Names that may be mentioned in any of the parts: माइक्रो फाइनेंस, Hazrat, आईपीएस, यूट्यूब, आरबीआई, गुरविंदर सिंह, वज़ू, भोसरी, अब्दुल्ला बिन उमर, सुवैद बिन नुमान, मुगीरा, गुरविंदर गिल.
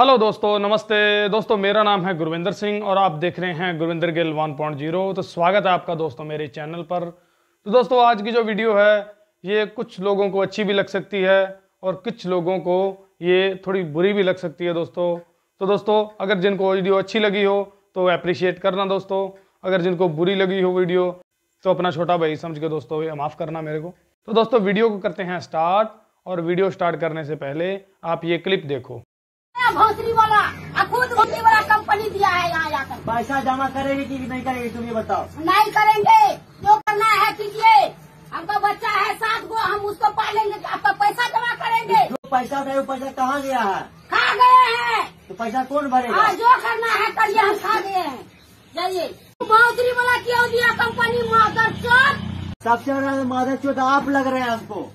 Hello दोस्तों, नमस्ते दोस्तों। मेरा नाम है गुरविंदर सिंह और आप देख रहे हैं गुरविंदर गिल 1.0। तो स्वागत है आपका दोस्तों मेरे चैनल पर। तो दोस्तों आज की जो वीडियो है ये कुछ लोगों को अच्छी भी लग सकती है और कुछ लोगों को ये थोड़ी बुरी भी लग सकती है दोस्तों। तो दोस्तों अगर जिनको वीडियो अच्छी लगी हो तो अप्रिशिएट करना दोस्तों, अगर जिनको बुरी लगी हो वीडियो तो अपना छोटा भाई समझ के दोस्तों ये माफ़ करना मेरे को। तो दोस्तों वीडियो को करते हैं स्टार्ट, और वीडियो स्टार्ट करने से पहले आप ये क्लिप देखो। भोसरी वाला खुद भोसरी वाला कंपनी दिया है यहाँ जाकर। पैसा जमा करेंगे कि नहीं करेंगे तुम ये बताओ। नहीं करेंगे, जो करना है कीजिए। हमका बच्चा है 7 गो, हम उसको पालेंगे। आपका पैसा जमा करेंगे। जो पैसा है वो पैसा कहाँ गया है? खा गए हैं। तो पैसा कौन भरेगा? जो करना है करिए, हम खा गए हैं। जाइए। भोसरी वाला क्यों दिया कंपनी? मादर चोट, सबसे बड़ा मादर चोट आप लग रहे हैं हमको।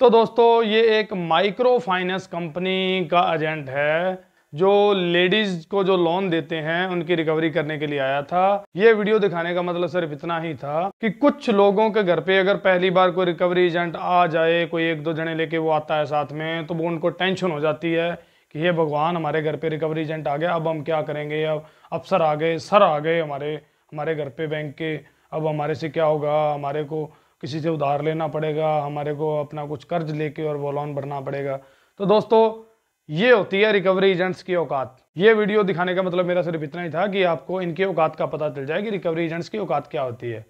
तो दोस्तों ये एक माइक्रो फाइनेंस कंपनी का एजेंट है जो लेडीज को जो लोन देते हैं उनकी रिकवरी करने के लिए आया था। ये वीडियो दिखाने का मतलब सिर्फ इतना ही था कि कुछ लोगों के घर पे अगर पहली बार कोई रिकवरी एजेंट आ जाए, कोई 1-2 जने लेके वो आता है साथ में, तो वो उनको टेंशन हो जाती है कि हे भगवान हमारे घर पे रिकवरी एजेंट आ गया, अब हम क्या करेंगे, अब अफसर आ गए, सर आ गए हमारे घर पे बैंक के, अब हमारे से क्या होगा, हमारे को किसी से उधार लेना पड़ेगा, हमारे को अपना कुछ कर्ज लेके और वो लोन भरना पड़ेगा। तो दोस्तों ये होती है रिकवरी एजेंट्स की औकात। ये वीडियो दिखाने का मतलब मेरा सिर्फ इतना ही था कि आपको इनकी औकात का पता चल जाए कि रिकवरी एजेंट्स की औकात क्या होती है।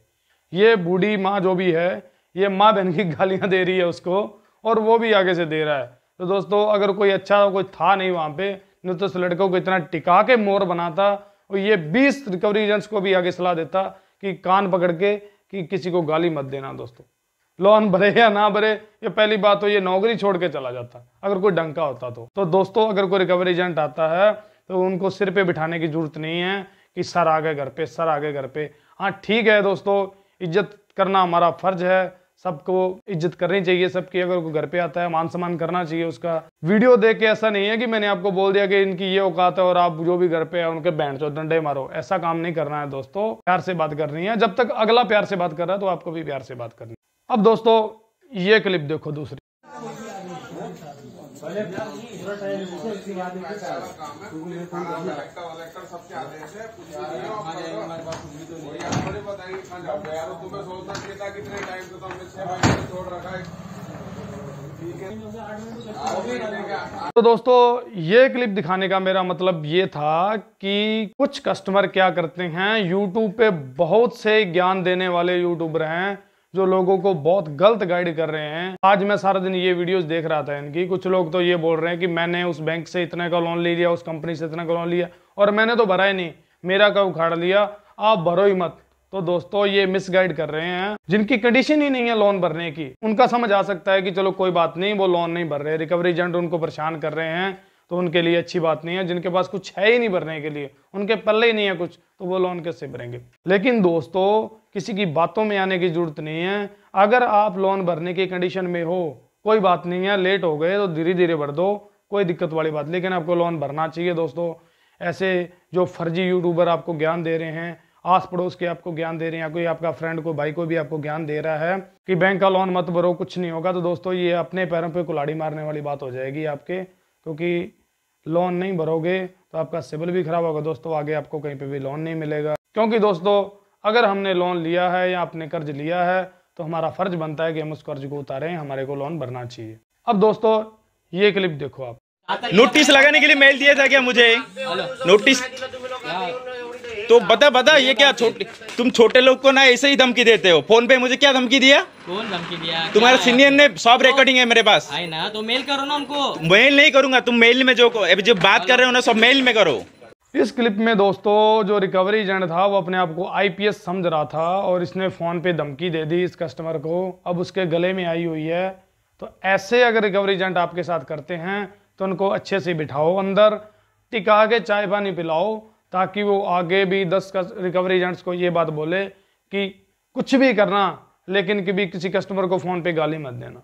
ये बूढ़ी माँ जो भी है ये माँ बहन की गालियाँ दे रही है उसको, और वो भी आगे से दे रहा है। तो दोस्तों अगर कोई अच्छा कोई था नहीं वहाँ पे, नहीं तो उस लड़कों को इतना टिका के मोर बनाता और ये 20 रिकवरी एजेंट्स को भी आगे सलाह देता कि कान पकड़ के कि किसी को गाली मत देना दोस्तों, लोन भरे या ना भरे। ये पहली बात तो ये नौकरी छोड़ के चला जाता अगर कोई डंका होता तो। तो दोस्तों अगर कोई रिकवरी एजेंट आता है तो उनको सिर पे बिठाने की जरूरत नहीं है कि सर आ गए घर पे, सर आ गए घर पे। हाँ ठीक है दोस्तों, इज्जत करना हमारा फर्ज है, सबको इज्जत करनी चाहिए सबकी। अगर कोई घर पे आता है मान सम्मान करना चाहिए उसका। वीडियो देख के ऐसा नहीं है कि मैंने आपको बोल दिया कि इनकी ये औकात है और आप जो भी घर पे है उनके बैंड चो डंडे मारो, ऐसा काम नहीं करना है दोस्तों। प्यार से बात करनी है, जब तक अगला प्यार से बात कर रहा है तो आपको भी प्यार से बात करनी है। अब दोस्तों ये क्लिप देखो दूसरी। तो दोस्तों ये क्लिप दिखाने का मेरा मतलब ये था कि कुछ कस्टमर क्या करते हैं, यूट्यूब पे बहुत से ज्ञान देने वाले यूट्यूबर हैं जो लोगों को बहुत गलत गाइड कर रहे हैं। आज मैं सारा दिन ये वीडियोस देख रहा था इनकी। कुछ लोग तो ये बोल रहे हैं कि मैंने उस बैंक से इतने का लोन ले लिया, उस कंपनी से इतना का लोन लिया और मैंने तो भरा ही नहीं, मेरा का उखाड़ लिया, आप भरो ही मत। तो दोस्तों ये मिस गाइड कर रहे हैं। जिनकी कंडीशन ही नहीं है लोन भरने की, उनका समझ आ सकता है कि चलो कोई बात नहीं वो लोन नहीं भर रहे, रिकवरी एजेंट उनको परेशान कर रहे हैं तो उनके लिए अच्छी बात नहीं है। जिनके पास कुछ है ही नहीं भरने के लिए, उनके पल्ले ही नहीं है कुछ, तो वो लोन कैसे भरेंगे। लेकिन दोस्तों किसी की बातों में आने की जरूरत नहीं है। अगर आप लोन भरने की कंडीशन में हो कोई बात नहीं है, लेट हो गए तो धीरे धीरे भर दो, कोई दिक्कत वाली बात, लेकिन आपको लोन भरना चाहिए दोस्तों। ऐसे जो फर्जी यूट्यूबर आपको ज्ञान दे रहे हैं, आस पड़ोस के आपको ज्ञान दे रहे हैं, कोई आपका फ्रेंड को भाई को भी आपको ज्ञान दे रहा है कि बैंक का लोन मत भरो कुछ नहीं होगा, तो दोस्तों ये अपने पैरों पे कुल्हाड़ी मारने वाली बात हो जाएगी आपके। क्योंकि लोन नहीं भरोगे तो आपका सिविल भी खराब होगा दोस्तों, आगे आपको कहीं पे भी लोन नहीं मिलेगा। क्योंकि दोस्तों अगर हमने लोन लिया है या आपने कर्ज लिया है तो हमारा फर्ज बनता है कि हम उस कर्ज को उतारें, हमारे को लोन भरना चाहिए। अब दोस्तों ये क्लिप देखो आप। नोटिस लगाने के लिए मेल दिया था क्या मुझे? नोटिस तो बता ये क्या तुम छोटे लोग को ना ऐसे ही धमकी देते हो? फोन पे मुझे क्या धमकी दिया? कौन धमकी दिया? तुम्हारे सीनियर ने, सब रिकॉर्डिंग है मेरे पास। आई ना तो मेल करो ना उनको। मेल नहीं करूंगा, तुम मेल में जो अभी जो बात कर रहे हो ना सब मेल में करो। इस क्लिप में दोस्तों जो रिकवरी एजेंट था वो अपने आप को आईपीएस समझ रहा था और इसने फोन पे धमकी दे दी इस कस्टमर को, अब उसके गले में आई हुई है। तो ऐसे अगर रिकवरी एजेंट आपके साथ करते हैं तो उनको अच्छे से बिठाओ, अंदर टिका के चाय पानी पिलाओ, ताकि वो आगे भी 10 रिकवरी एजेंट्स को ये बात बोले कि कुछ भी करना लेकिन कभी किसी कस्टमर को फ़ोन पे गाली मत देना,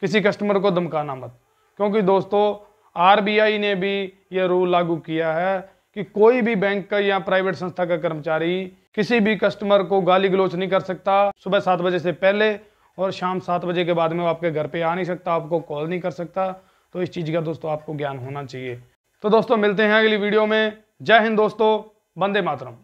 किसी कस्टमर को धमकाना मत। क्योंकि दोस्तों आरबीआई ने भी ये रूल लागू किया है कि कोई भी बैंक का या प्राइवेट संस्था का कर्मचारी किसी भी कस्टमर को गाली गलौच नहीं कर सकता। सुबह 7 बजे से पहले और शाम 7 बजे के बाद में वो आपके घर पर आ नहीं सकता, आपको कॉल नहीं कर सकता। तो इस चीज़ का दोस्तों आपको ज्ञान होना चाहिए। तो दोस्तों मिलते हैं अगली वीडियो में। जय हिंद दोस्तों, वंदे मातरम।